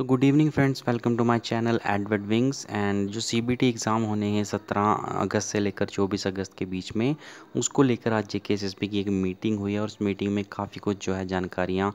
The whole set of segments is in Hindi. So good evening friends, welcome to my channel Edward Wings. And जो सीबीटी एग्ज़ाम होने हैं 17 अगस्त से लेकर 24 अगस्त के बीच में, उसको लेकर आज जेकेएसएसपी की एक मीटिंग हुई है और उस मीटिंग में काफ़ी कुछ जो है जानकारियां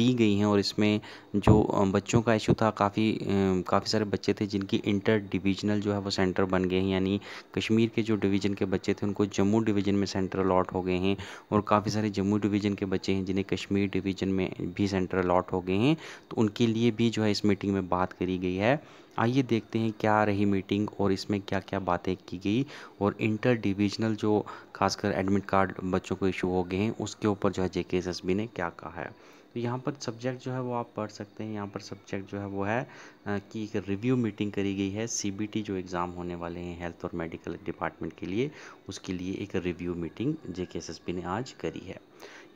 दी गई हैं। और इसमें जो बच्चों का इशू था, काफ़ी सारे बच्चे थे जिनकी इंटर डिविजनल जो है वो सेंटर बन गए हैं, यानी कश्मीर के जो डिवीज़न के बच्चे थे उनको जम्मू डिवीज़न में सेंटर अलॉट हो गए हैं और काफ़ी सारे जम्मू डिवीज़न के बच्चे हैं जिन्हें कश्मीर डिवीज़न में भी सेंटर अलॉट हो गए हैं, तो उनके लिए भी जो है इस मीटिंग में बात करी गई है। आइए देखते हैं क्या रही मीटिंग और इसमें क्या क्या बातें की गई और इंटर डिविजनल जो खासकर एडमिट कार्ड बच्चों को इशू हो गए हैं उसके ऊपर जो है जेकेएसएसबी ने क्या कहा है। तो यहाँ पर सब्जेक्ट जो है वो आप पढ़ सकते हैं। यहाँ पर सब्जेक्ट जो है वो है कि एक रिव्यू मीटिंग करी गई है, सीबीटी जो एग्ज़ाम होने वाले हैं हेल्थ और मेडिकल डिपार्टमेंट के लिए, उसके लिए एक रिव्यू मीटिंग जेकेएसएसबी ने आज करी है।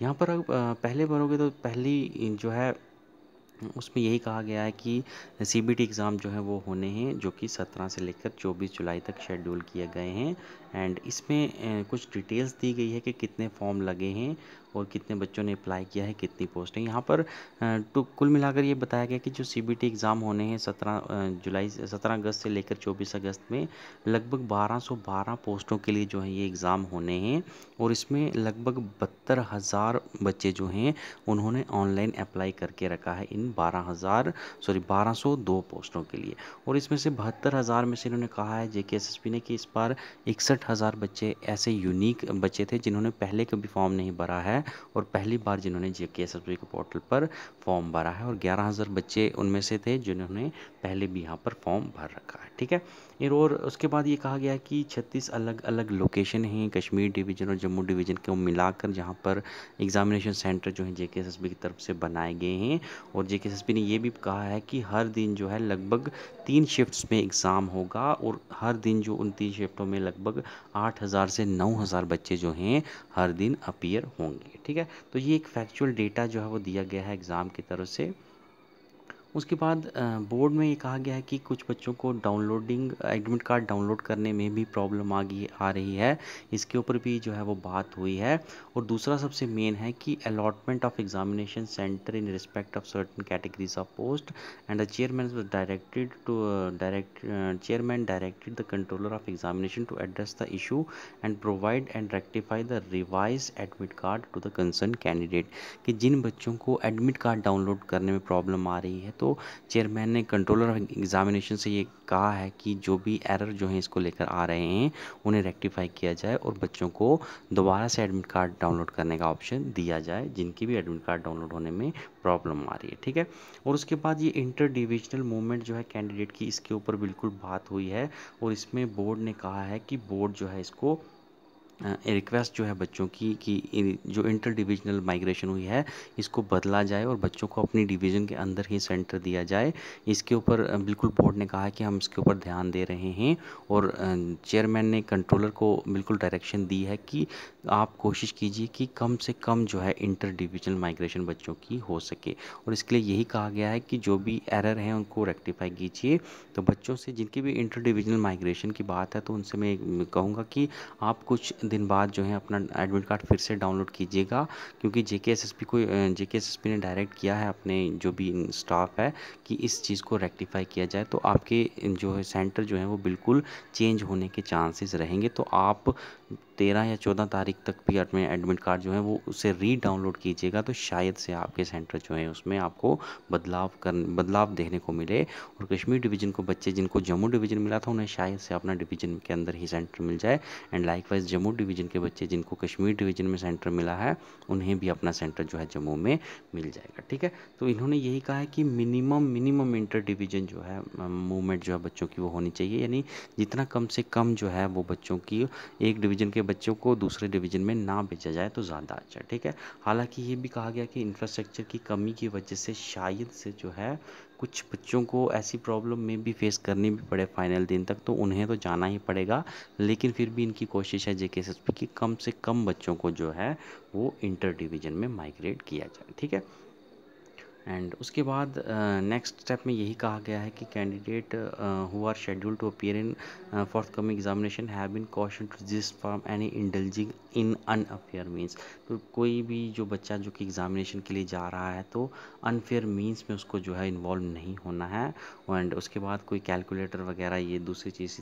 यहाँ पर अब पहले पढ़ोगे तो पहली जो है उसमें यही कहा गया है कि सीबीटी एग्ज़ाम जो है वो होने हैं जो कि 17 से लेकर 24 जुलाई तक शेड्यूल किए गए हैं। एंड इसमें कुछ डिटेल्स दी गई है कि कितने फॉर्म लगे हैं और कितने बच्चों ने अप्लाई किया है, कितनी पोस्टें। यहाँ पर तो कुल मिलाकर ये बताया गया कि जो सीबीटी एग्ज़ाम होने हैं 17 अगस्त से लेकर 24 अगस्त में लगभग 1212 पोस्टों के लिए जो है ये एग्ज़ाम होने हैं और इसमें लगभग 72,000 बच्चे जो हैं उन्होंने ऑनलाइन अप्लाई करके रखा है इन 1202 पोस्टों के लिए। और इसमें से 72,000 में से इन्होंने कहा है जेकेएसएसपी ने कि इस बार 61,000 बच्चे ऐसे यूनिक बच्चे थे जिन्होंने पहले कभी फॉर्म नहीं भरा है और पहली बार जिन्होंने जेकेएसएसपी के पोर्टल पर फॉर्म भरा है, और 11,000 बच्चे उनमें से थे जिन्होंने पहले भी यहाँ पर फॉर्म भर रखा है। ठीक है। और उसके बाद ये कहा गया कि 36 अलग अलग लोकेशन हैं कश्मीर डिवीज़न और जम्मू डिवीज़न को मिलाकर जहाँ पर एग्जामिनेशन सेंटर जो है जेकेएसएसपी की तरफ से बनाए गए हैं। और जेकेएसएसपी ने ये भी कहा है कि हर दिन जो है लगभग 3 शिफ्ट्स में एग्ज़ाम होगा और हर दिन जो उन 3 शिफ्टों में लगभग 8,000 से 9,000 बच्चे जो हैं हर दिन अपीयर होंगे। ठीक है। तो ये एक फैक्चुअल डेटा जो है वो दिया गया है एग्ज़ाम की तरफ से। उसके बाद बोर्ड में ये कहा गया है कि कुछ बच्चों को एडमिट कार्ड डाउनलोड करने में भी प्रॉब्लम आ रही है, इसके ऊपर भी जो है वो बात हुई है। और दूसरा सबसे मेन है कि allotment of examination centre in respect of certain categories of post and the chairman directed the controller of examination to address the issue and provide and rectify the revise admit card to the concern candidate, कि जिन बच्चों को एडमिट कार्ड डाउनलोड करने में प्रॉब्लम आ रही है तो चेयरमैन ने कंट्रोलर एग्जामिनेशन से ये कहा है कि जो भी एरर जो है इसको लेकर आ रहे हैं उन्हें रेक्टिफाई किया जाए और बच्चों को दोबारा से एडमिट कार्ड डाउनलोड करने का ऑप्शन दिया जाए जिनकी भी एडमिट कार्ड डाउनलोड होने में प्रॉब्लम आ रही है। ठीक है। और उसके बाद ये इंटर डिविजनल मूवमेंट जो है कैंडिडेट की, इसके ऊपर बिल्कुल बात हुई है और इसमें बोर्ड ने कहा है कि बोर्ड जो है इसको रिक्वेस्ट जो है बच्चों की कि जो इंटर डिविजनल माइग्रेशन हुई है इसको बदला जाए और बच्चों को अपनी डिवीज़न के अंदर ही सेंटर दिया जाए। इसके ऊपर बिल्कुल बोर्ड ने कहा है कि हम इसके ऊपर ध्यान दे रहे हैं और चेयरमैन ने कंट्रोलर को बिल्कुल डायरेक्शन दी है कि आप कोशिश कीजिए कि कम से कम जो है इंटर डिविजनल माइग्रेशन बच्चों की हो सके। और इसके लिए यही कहा गया है कि जो भी एरर हैं उनको रेक्टिफाई कीजिए। तो बच्चों से जिनकी भी इंटर डिविजनल माइग्रेशन की बात है तो उनसे मैं कहूँगा कि आप कुछ दिन बाद जो है अपना एडमिट कार्ड फिर से डाउनलोड कीजिएगा, क्योंकि जेकेएसएसपी ने डायरेक्ट किया है अपने जो भी स्टाफ है कि इस चीज़ को रेक्टिफाई किया जाए, तो आपके जो है सेंटर जो है वो बिल्कुल चेंज होने के चांसेस रहेंगे। तो आप 13 या 14 तारीख तक भी अपने एडमिट कार्ड जो है वो उसे री डाउनलोड कीजिएगा, तो शायद से आपके सेंटर जो है उसमें आपको बदलाव देखने को मिले। और कश्मीर डिवीज़न को बच्चे जिनको जम्मू डिवीज़न मिला था उन्हें शायद से अपना डिवीज़न के अंदर ही सेंटर मिल जाए, एंड लाइकवाइज जम्मू डिवीज़न के बच्चे जिनको कश्मीर डिवीज़न में सेंटर मिला है उन्हें भी अपना सेंटर जो है जम्मू में मिल जाएगा। ठीक है। तो इन्होंने यही कहा है कि मिनिमम इंटर डिवीज़न जो है मूवमेंट जो है बच्चों की वो होनी चाहिए, यानी जितना कम से कम जो है वो बच्चों की एक डिवीज़न के बच्चों को दूसरे डिवीज़न में ना भेजा जाए तो ज़्यादा अच्छा। ठीक है। हालांकि ये भी कहा गया कि इंफ्रास्ट्रक्चर की कमी की वजह से शायद से जो है कुछ बच्चों को ऐसी प्रॉब्लम में भी फेस करनी भी पड़े फाइनल दिन तक, तो उन्हें तो जाना ही पड़ेगा, लेकिन फिर भी इनकी कोशिश है जेकेएसएसपी की कम से कम बच्चों को जो है वो इंटर डिवीज़न में माइग्रेट किया जाए। ठीक है। एंड उसके बाद नेक्स्ट स्टेप में यही कहा गया है कि candidate who are schedule to appear in forthcoming examination have been cautioned to desist from any indulging in unfair means। तो कोई भी जो बच्चा जो कि एग्ज़ामिनेशन के लिए जा रहा है तो अनफेयर मीन्स में उसको जो है इन्वॉल्व नहीं होना है। एंड उसके बाद कोई कैलकुलेटर वगैरह ये दूसरी चीज़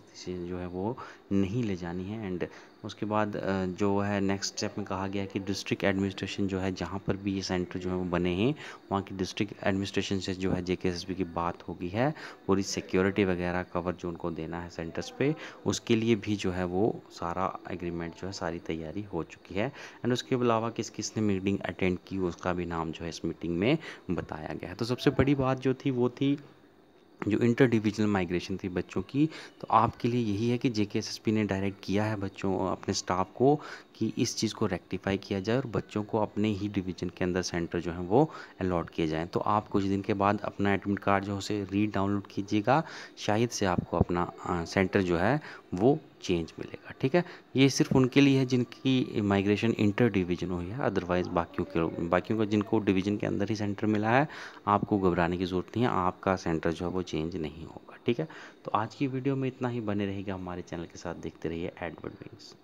जो है वो नहीं ले जानी है। एंड उसके बाद जो है नेक्स्ट स्टेप में कहा गया कि डिस्ट्रिक्ट एडमिनिस्ट्रेशन जो है जहाँ पर भी ये सेंटर जो है वो बने हैं वहाँ की डिस्ट्रिक्ट एडमिनिस्ट्रेशन से जो है जेकेएसएसबी की बात होगी है, पूरी सिक्योरिटी वगैरह कवर जो उनको देना है सेंटर्स पे उसके लिए भी जो है वो सारा एग्रीमेंट जो है सारी तैयारी हो चुकी है। एंड उसके अलावा किस किसने मीटिंग अटेंड की उसका भी नाम जो है इस मीटिंग में बताया गया है। तो सबसे बड़ी बात जो थी वो थी जो इंटर डिविजनल माइग्रेशन थी बच्चों की। तो आपके लिए यही है कि जेकेएसएसपी ने डायरेक्ट किया है बच्चों अपने स्टाफ को कि इस चीज़ को रेक्टिफाई किया जाए और बच्चों को अपने ही डिवीज़न के अंदर सेंटर जो है वो अलॉट किए जाएँ। तो आप कुछ दिन के बाद अपना एडमिट कार्ड जो है उसे री डाउनलोड कीजिएगा, शायद से आपको अपना सेंटर जो है वो चेंज मिलेगा। ठीक है, ये सिर्फ उनके लिए है जिनकी माइग्रेशन इंटर डिवीजन हुई है, अदरवाइज़ बाकियों का जिनको डिवीज़न के अंदर ही सेंटर मिला है आपको घबराने की ज़रूरत नहीं है, आपका सेंटर जो है वो चेंज नहीं होगा। ठीक है, तो आज की वीडियो में इतना ही, बने रहेगा हमारे चैनल के साथ, देखते रहिए एडवर्ड विंग्स।